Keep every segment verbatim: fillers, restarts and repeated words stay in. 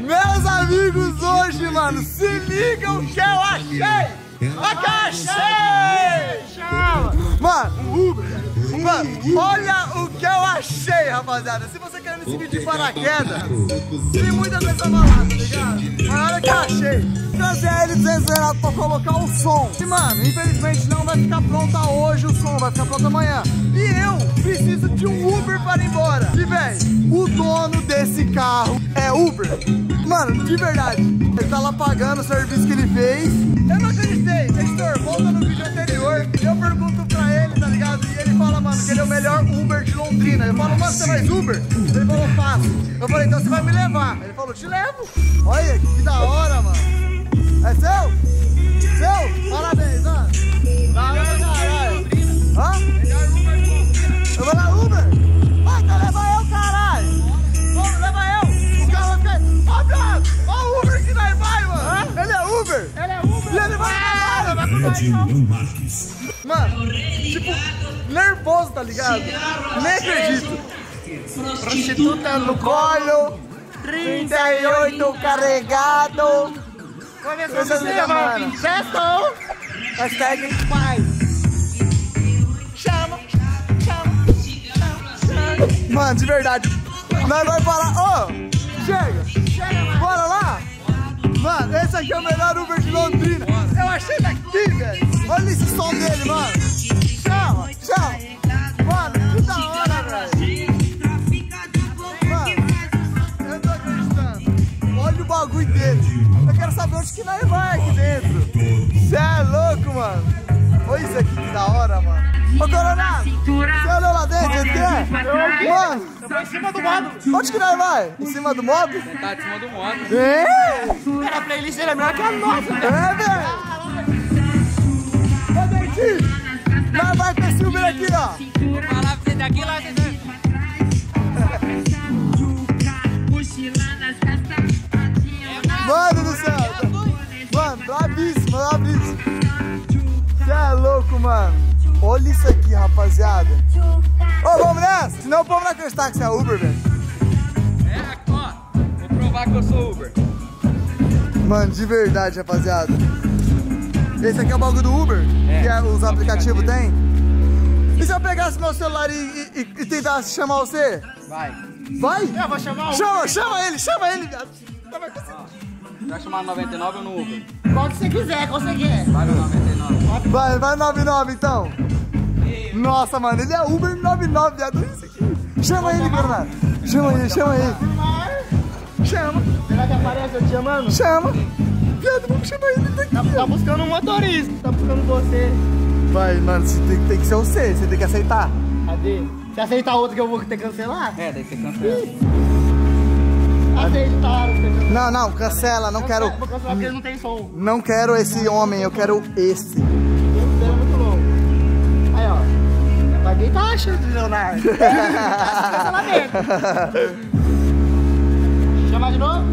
Meus amigos, hoje, mano, se ligam que eu achei! Olha que eu achei! Chama! Mano, mano, olha o que eu achei, rapaziada! Se você quer nesse vídeo de paraquedas, tem muita coisa malada, tá ligado? Mas olha que eu achei! Trazer ele zerado pra colocar o som. E, mano, infelizmente não vai ficar pronta hoje o som, vai ficar pronto amanhã. E eu preciso de um Uber para ir embora. E, velho, o dono desse carro é Uber. Mano, de verdade, ele tá lá pagando o serviço que ele fez. Eu não acreditei, editor, volta no vídeo anterior. Eu pergunto pra ele, tá ligado? E ele fala, mano, que ele é o melhor Uber de Londrina. Eu falo, mano, você faz Uber? Ele falou, faço. Eu falei, então você vai me levar. Ele falou, te levo. Olha, que da hora, mano. É seu? Seu? Parabéns, ó. Vai lá, caralho. Hã? Eu vou na Uber? Ah, então leva eu, caralho. Vamos, leva eu. O carro vai ficar... Ó, Brás, ó o Uber que vai, vai, mano. Hã? Ele é Uber? Ele é Uber. E ele vai na vai pro baixo. Mano, tipo, nervoso, tá ligado? Nem acredito. Prostituta no colo, trinta e oito carregado. Começou a se chamar Injeção. Hashtag pai. Chama, chama, chama. Mano, de verdade. Nós vamos falar. Ô, oh, chega, chega. Bora lá. Mano, esse aqui é o melhor Uber de Londrina. Eu achei daqui, velho. Olha esse som dele, mano. Chama, chama. Mano, que da hora, velho. Mano, eu tô acreditando. Olha o bagulho dele. Eu quero saber onde que nós vai aqui dentro. Cê é louco, mano. Olha isso aqui, que da hora, mano. Ô, Coronado, você olhou lá dentro, G T? Mano, eu vou em cima do modo. Onde que nós vai? Em cima do modo? Tá em cima do modo. É? Pera, a playlist dele é melhor que a nossa. É, velho. Ô, nós vai com esse Uber aqui, ó. Vou falar pra você daqui lá, você vai. Mano do céu, mano, bravíssimo, bravíssimo. Você é louco, mano. Olha isso aqui, rapaziada. Ô, vamos nessa, senão o povo vai acreditar que você é Uber, velho. É, ó, vou provar que eu sou Uber. Mano, de verdade, rapaziada. Esse aqui é o bagulho do Uber, é, que é, os aplicativos tem. E se eu pegasse meu celular e, e, e tentasse chamar você? Vai. Vai? Eu vou chamar o Uber. Chama, chama ele, chama ele, viado. Vai chamar noventa e nove ou no Uber? Qual que você quiser, qual você quer? Vai no noventa e nove. Vai, vai noventa e nove então. E... Nossa, mano, ele é Uber noventa e nove, viado. Isso aqui. Chama ele, Leonardo. Chama ele, chama ele. Chama. Será que aparece eu te chamando? Chama. Viado, vamos chamar ele daqui. Tá, tá buscando um motorista, tá buscando você. Vai, mano, você tem, tem que ser você, você tem que aceitar. Cadê? Se aceitar outro que eu vou ter que cancelar? É, tem que ser cancelado. Não, não, cancela, não quero. Vou cancelar porque ele não tem som. Não quero esse homem, eu quero esse. Aí, ó. Vai quem tá achando de Leonardo. Chamar de novo?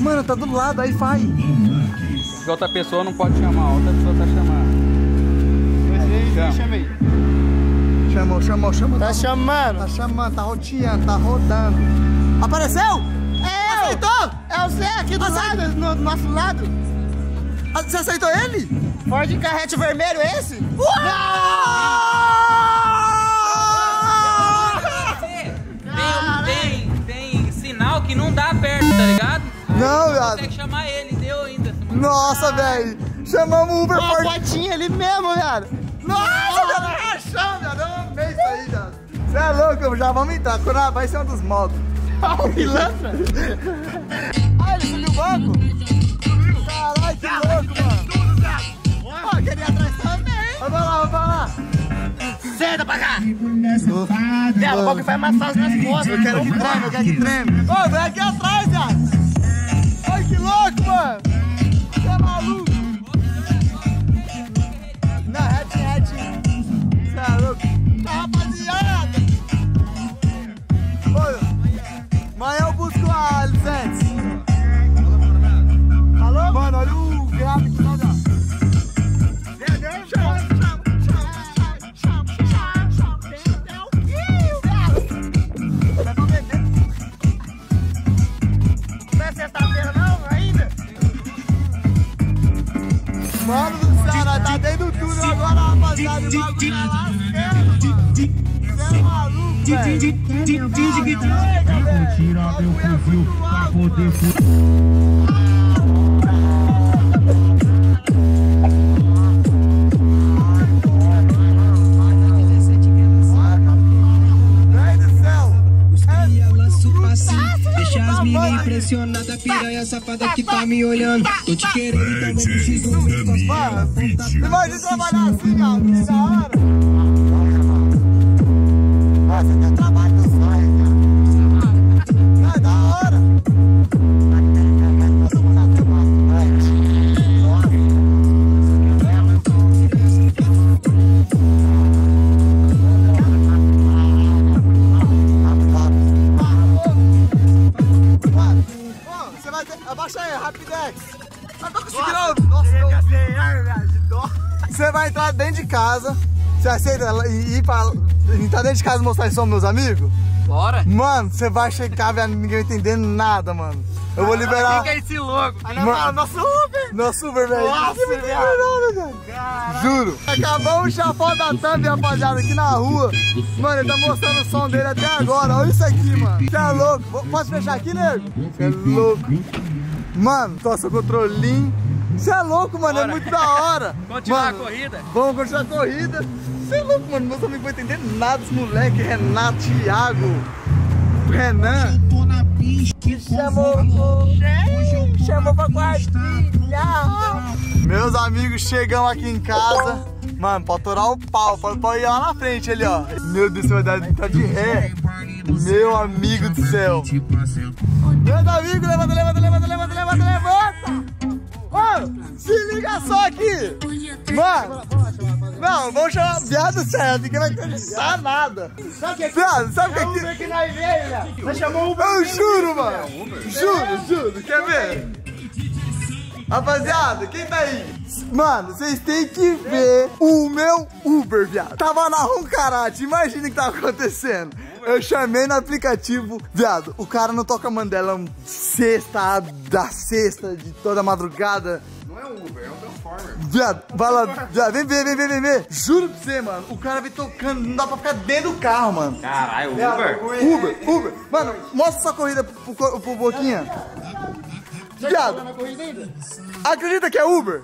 Mano, tá do lado, aí vai. Porque outra pessoa não pode chamar, outra pessoa tá chamando. Eu chamei. Chamou, chamou, chamou. Tá, tá chamando. Tá chamando, tá roteando, tá rodando. Apareceu? É, aceitou? É o Zé aqui do lado, no, do nosso lado. Você aceitou ele? Ford Carrete vermelho é esse? Uau! Não! Tem, tem, tem sinal que não dá perto, tá ligado? Aí não, viado. Tem que chamar ele, deu ainda. Nossa, ah, velho. Chamamos o Uber Ford. Uma fotinha ali mesmo, viado. Nossa, velho. Achou, viado. É isso aí, Dado. Você é louco, já vamos entrar. Quando vai ser um dos modos. Olha o pilantra. Ah, ele subiu o banco? Caralho, que louco, mano. Ó, queria atrás também. Vamos lá, vamos lá. Senta pra cá. É, o banco faz massagem nas costas. Eu quero que treme, eu quero que treme. Ô, vem aqui atrás, Dado. Olha que louco, mano. Você é maluco. Não, retinho, retinho. Você é louco. Rapaziada! Amanhã eu busco a Alice. Alô? Mano, olha o grave que tá dando. Chama, chama, chama, chama, chama. Tem até o fio, velho. Tá bebendo? Mano do céu, nós tá dentro do túnel agora, rapaziada. O bagulho é lasqueiro, mano. Você é maluco, velho. Vou tirar meu fuzil pra poder fugir. Impressionada, piranha safada que tá me olhando. Tô te querendo, então vou preciso de você. Imagina trabalhar assim, cara, que da hora. Nossa, tem trabalho dos sonhos, cara. É da hora. Todo mundo até mais. Abaixa aí, Rapidex. Eu tô conseguindo. Nossa, você vai entrar dentro de casa. Você aceita e ir pra entrar dentro de casa e mostrar que são meus amigos? Bora. Mano, você vai chegar, velho, ninguém entendendo nada, mano. Eu vou liberar. O que é esse louco? Mano, nosso Uber. Nosso Uber, velho. Nossa, velho. Juro. Acabamos o chapão da Thumb, rapaziada, aqui na rua. Mano, ele tá mostrando o som dele até agora. Olha isso aqui, mano. Você é louco. Posso fechar aqui, nego? Você é louco. Mano, toca o controlinho. Você é louco, mano. Bora. É muito da hora. Continuar a corrida. Vamos continuar a corrida. Você é louco, mano. Meus amigos não vão entender nada, os moleque. Renato, Thiago, Renan. Eu tô na pista. Chamou, chamou, chamou pra quadrilha. Meus amigos, chegamos aqui em casa. Mano, pra atorar o pau. Pra, pra ir lá na frente ali, ó. Meu Deus do céu, tá de ré. Meu amigo do céu. Meus amigos, levanta, levanta, levanta, levanta, levanta, levanta. Mano, se liga só aqui. Mano, não, vamos chamar viado certo, que não vai acreditar nada. Sabe o que é Uber que nós veio? Você chamou Uber? Eu juro, mano. Juro, juro. Quer ver? Rapaziada, quem tá aí? Mano, vocês têm que ver o meu Uber, viado. Tava na Roncarate, imagina o que tava acontecendo. Eu chamei no aplicativo, viado, o cara não toca Mandela sexta da sexta de toda madrugada. Não é um Uber, é um Transformer. Viado, vai lá, viado, vem ver, vem ver, vem ver. Juro pra você, mano, o cara vem tocando, não dá pra ficar dentro do carro, mano. Caralho, Uber? Uber, Uber. Mano, mostra sua corrida pro, pro, pro Boquinha. Viado, acredita que é Uber?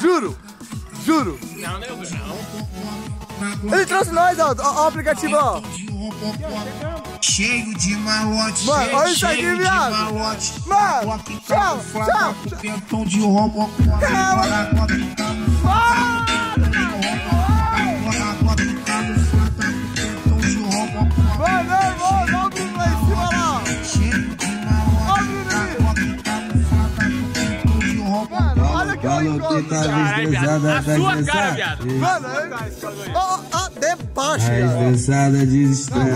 Juro, juro. Não, não é Uber, não. Ele trouxe nós, ó, ó, ó o aplicativo, ó. Cheio de malote, mano, olha isso aqui, viado. Mano, tchau, tchau. Tchau, de robô. Tá sua cara, viado. Mano, ó, ó, deboche. Tá estressada de distância.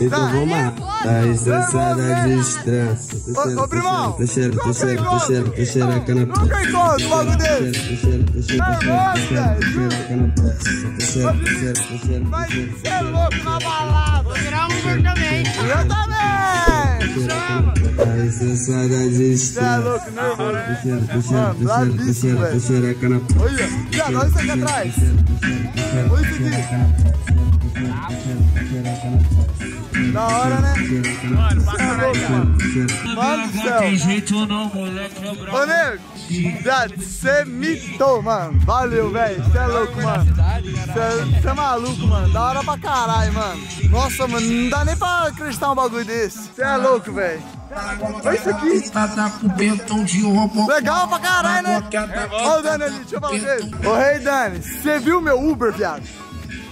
Então vou matar. Tá estressada de distância. Ô, primão. Tá cheiro, tá cheiro, tá cheiro, tá cheiro a cana. Nunca encontro o bagulho dele. Tá cheiro, tá cheiro, tá cheiro, tá cheiro a cana. Tá cheiro, tá cheiro, tá cheiro. Mas você é louco na balada. Vou virar um Uber também. Eu também. Chama. Tá estressada de distância. Você é louco, não, mano. Tá cheiro, tá cheiro, tá cheiro, tá cheiro. Olha, viado, olha isso aqui atrás. Olha isso aqui. Da hora, né? Mano, passa aí, cara. Mano do céu. Tem jeito não, moleque. Ô, nego, viado, você mitou, mano. Valeu, velho. Você é louco, mano. Você é maluco, mano. Da hora pra caralho, mano. Nossa, mano, não dá nem pra acreditar um bagulho desse. Você é louco, velho. Olha isso aqui. Legal pra caralho, né? Olha o Dani ali, deixa eu falar dele. Ô, rei Dani, você viu meu Uber, viado?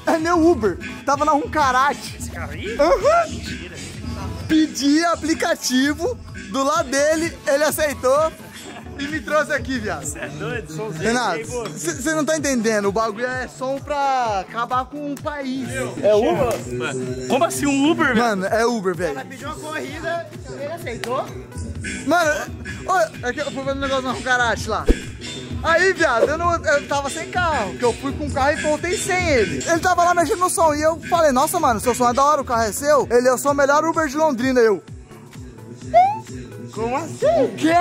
É meu Uber. Tava na Roncarate. Esse cara aí? Uhum. Pedi aplicativo do lado dele, ele aceitou e me trouxe aqui, viado. Você é doido? Somzinho. Renato, você não tá entendendo. O bagulho é som pra acabar com um país. Meu, é Uber? Mano. Como assim um Uber, velho? Mano, é Uber, velho. Ela pediu uma corrida, ele aceitou. Mano, olha, eu fui fazendo um negócio na Roncarate lá. Aí, viado, eu, não, eu tava sem carro, que eu fui com o carro e voltei sem ele. Ele tava lá mexendo no som e eu falei, nossa, mano, seu som é da hora, o carro é seu. Ele, eu sou o melhor Uber de Londrina, eu. Como assim? O quê?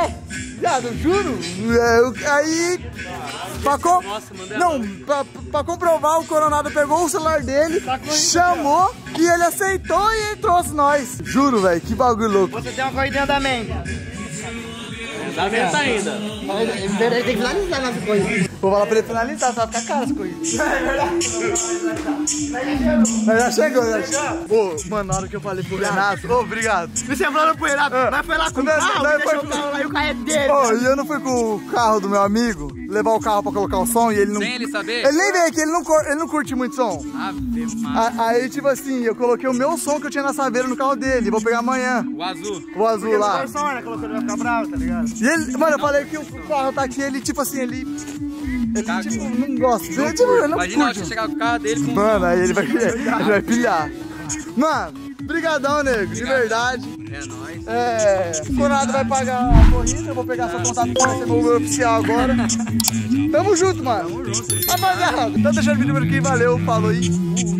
Viado, juro? É, aí, pra, com... Não, pra, pra comprovar, o Coronado pegou o celular dele, chamou e ele aceitou e trouxe nós. Juro, velho, que bagulho louco. Você tem uma corridinha da menta. Da menta ainda. Ele tem que finalizar nossa corrida. Vou falar pra ele finalizar, só ficar caro as coisas. É verdade. Mas já chegou, já chegou. Pô, mano, na hora que eu falei pro Renato. Ô, obrigado. Me sembrando pro Renato, ah. mas foi lá com o carro, não, deixou foi... o carro lá e o carro é dele. Ô, e eu não fui com o carro do meu amigo levar o carro pra colocar o som e ele não... Sem ele saber? Ele nem veio aqui, ele não, cor... ele não curte muito som. Ave Maria. Aí, tipo assim, eu coloquei o meu som que eu tinha na Saveira no carro dele. Vou pegar amanhã. O azul. O azul porque lá. Ele não né? colocou ele vai ficar bravo, tá ligado? E ele, mano, eu falei que o carro tá aqui, ele, tipo assim, ele... Ele, tipo, não gosta. Ele, tipo, ele não Imagina curte. chegar com o carro dele com Mano, aí ele vai, ele vai pilhar. Mano, brigadão, nego. Obrigado. De verdade. É nóis. É, o Coronado vai pagar a corrida. Eu vou pegar seu contato pra você, vou meu oficial agora. Tamo junto, mano. Tamo junto. Rapaziada, tá deixando o vídeo por aqui. Valeu, falou aí.